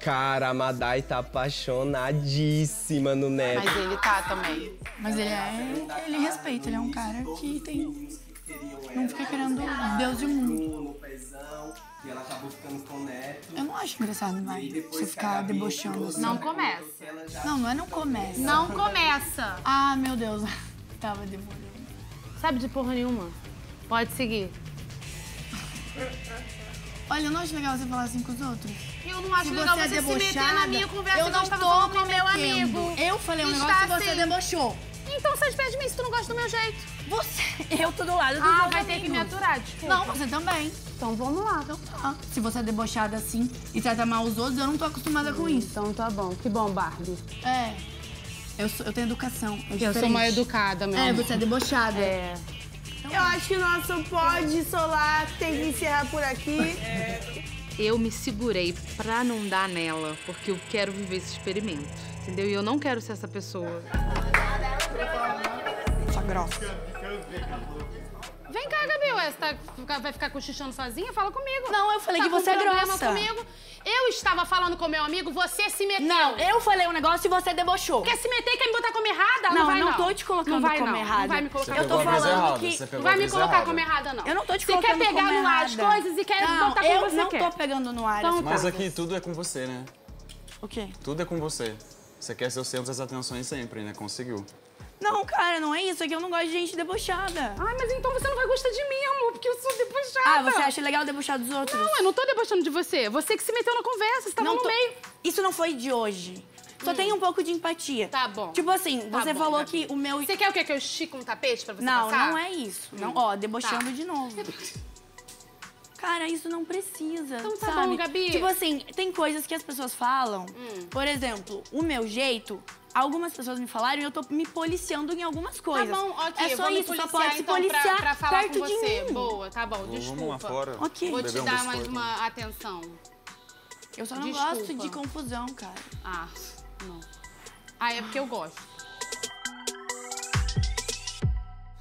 Cara, a Madai tá apaixonadíssima no Neto. Mas ele tá também. Mas ele respeita, ele é um cara que tem... Não fica querendo Deus e o mundo. E ela acabou ficando com o Neto. Eu não acho engraçado mais você ficar debochando assim. Não começa. Não começa. Não começa. Ah, meu Deus. Tava demorando. Sabe de porra nenhuma. Pode seguir. Olha, eu não acho legal você falar assim com os outros. Eu não acho legal você se meter na minha conversa igual você tá falando com o meu amigo. Eu falei um negócio e você debochou. Então sai de perto de mim se tu não gosta do meu jeito. Você... Eu tô do lado do meu amigo. Ah, vai ter que me aturar, desculpa. Não, você também. Então vamos lá. Então tá. Se você é debochada assim e trata mal os outros, eu não tô acostumada com isso. Então tá bom. Que bom, Barbie. É. Eu tenho educação. Eu sou mais educada, meu amor. É, você é debochada. É. Eu acho que o nosso Pode Solar tem que encerrar por aqui. Eu me segurei pra não dar nela, porque eu quero viver esse experimento, entendeu? E eu não quero ser essa pessoa. Tá grossa. Vem cá, Gabi, ué, você vai ficar cochichando sozinha? Fala comigo. Não, eu falei que você é grossa. Comigo. Eu estava falando com meu amigo, você se meteu. Não, eu falei um negócio e você debochou. Quer se meter e quer me botar como errada? Não, não tô te colocando como errada. Não vai me colocar como errada. Eu tô falando que... Não vai me colocar como errada, não. Eu não tô te colocando como errada. Você quer pegar no ar as coisas e quer botar como você quer. Eu não tô pegando no ar. Mas aqui tudo é com você, né? O quê? Tudo é com você. Você quer ser o centro das atenções sempre, né? Conseguiu. Não, cara, não é isso. É que eu não gosto de gente debochada. Ai, mas então você não vai gostar de mim, amor, porque eu sou debochada. Ah, você acha legal debochar dos outros? Não, eu não tô debochando de você. Você que se meteu na conversa, você tava no meio. Isso não foi de hoje. Só tem um pouco de empatia. Tá bom. Tipo assim, você falou que o meu... Você quer o quê? Que eu estique um tapete pra você passar? Não, não é isso. Não. Ó, debochando de novo. Cara, isso não precisa, então tá sabe? Bom, Gabi. Tipo assim, tem coisas que as pessoas falam. Por exemplo, o meu jeito... Algumas pessoas me falaram e eu tô me policiando em algumas coisas. Tá bom, ok. É só isso, policiar, só pode se então, policiar pra falar perto com você. De mim. Boa, tá bom, desculpa. Vamos lá fora. Okay. Vou te dar mais uma atenção. Eu só não gosto de confusão, cara. Ah, não. Ah, é porque eu gosto.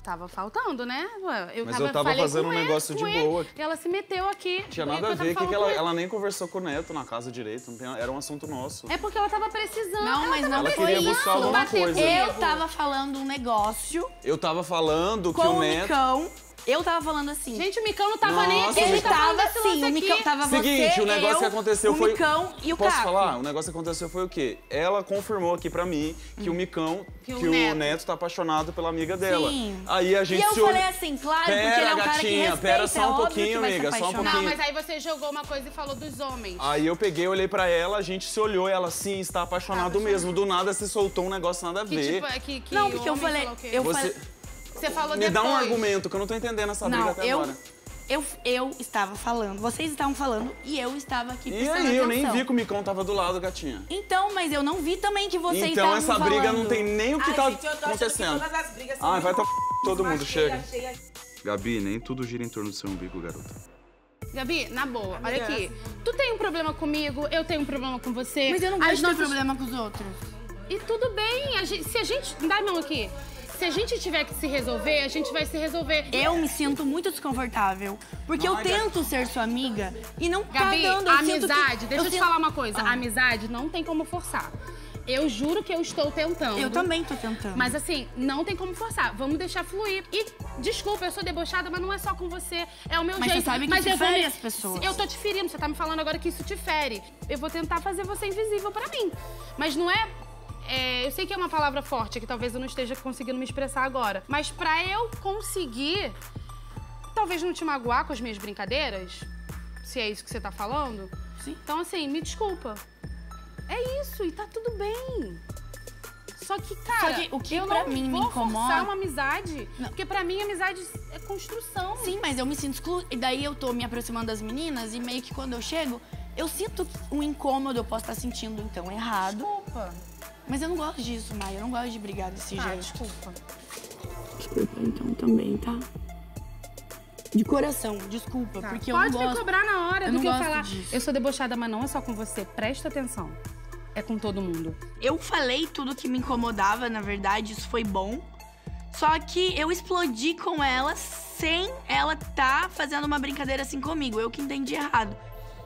Tava faltando, né? Mas eu tava fazendo um negócio de boa. E ela se meteu aqui. Tinha nada a ver, que ela nem conversou com o Neto na casa direito. Era um assunto nosso. É porque ela tava precisando. Não, mas não foi isso. Eu tava falando um negócio. Eu tava falando que o Neto... Eu tava falando assim. Gente, o Micão não tava nem aqui. Ele tava assim. O Micão tava seguinte, o negócio que aconteceu foi... O Micão e o Caco. Posso falar? O negócio que aconteceu foi o quê? Ela confirmou aqui pra mim que o Micão, que o Neto tá apaixonado pela amiga dela. Sim. Aí a gente... E eu falei assim, claro, porque ele é um cara que respeita. Pera, só um pouquinho, amiga, só um pouquinho. Não, mas aí você jogou uma coisa e falou dos homens. Aí eu peguei, olhei pra ela, a gente se olhou, ela, sim, está apaixonado mesmo. Do nada, se soltou um negócio nada a ver. Não, porque eu falei... Você falou depois. Me dá um argumento, que eu não tô entendendo essa briga até agora. Eu estava falando, vocês estavam falando e eu estava aqui prestando atenção. E aí, eu nem vi que o Micão tava do lado, gatinha. Então, mas eu não vi também que vocês estavam falando. Então, essa briga não tem nem o que tá acontecendo. Ah, vai todo mundo, chega. Gabi, nem tudo gira em torno do seu umbigo, garota. Gabi, na boa, olha aqui. Tu tem um problema comigo, eu tenho um problema com você. Mas eu não gosto de ter problema com os outros. E tudo bem, se a gente... Dá a mão aqui. Se a gente tiver que se resolver, a gente vai se resolver. Eu me sinto muito desconfortável, porque eu tento ser sua amiga e não Gabi, tá dando... Gabi, amizade, deixa eu te falar uma coisa. A amizade não tem como forçar. Eu juro que eu estou tentando. Eu também tô tentando. Mas assim, não tem como forçar. Vamos deixar fluir. E, desculpa, eu sou debochada, mas não é só com você. É o meu jeito. Mas você sabe que isso fere as pessoas. Eu tô te ferindo, você tá me falando agora que isso te fere. Eu vou tentar fazer você invisível pra mim. Mas não é... eu sei que é uma palavra forte, que talvez eu não esteja conseguindo me expressar agora. Mas pra eu conseguir, talvez não te magoar com as minhas brincadeiras, se é isso que você tá falando. Sim. Então, assim, me desculpa. É isso, e tá tudo bem. Só que, cara, o que pra mim me incomoda... forçar uma amizade, não. Porque pra mim amizade é construção. Sim, mas eu me sinto excluída. E daí eu tô me aproximando das meninas e meio que quando eu chego, eu sinto um incômodo, eu posso estar sentindo, então, errado. Desculpa. Mas eu não gosto disso, Maia. Eu não gosto de brigar desse jeito. Desculpa. Desculpa, então, também, tá? De coração, desculpa, porque eu não gosto... Pode me cobrar na hora do que eu falar. Eu sou debochada, mas não é só com você. Presta atenção. É com todo mundo. Eu falei tudo que me incomodava, na verdade, isso foi bom. Só que eu explodi com ela sem ela tá fazendo uma brincadeira assim comigo. Eu que entendi errado.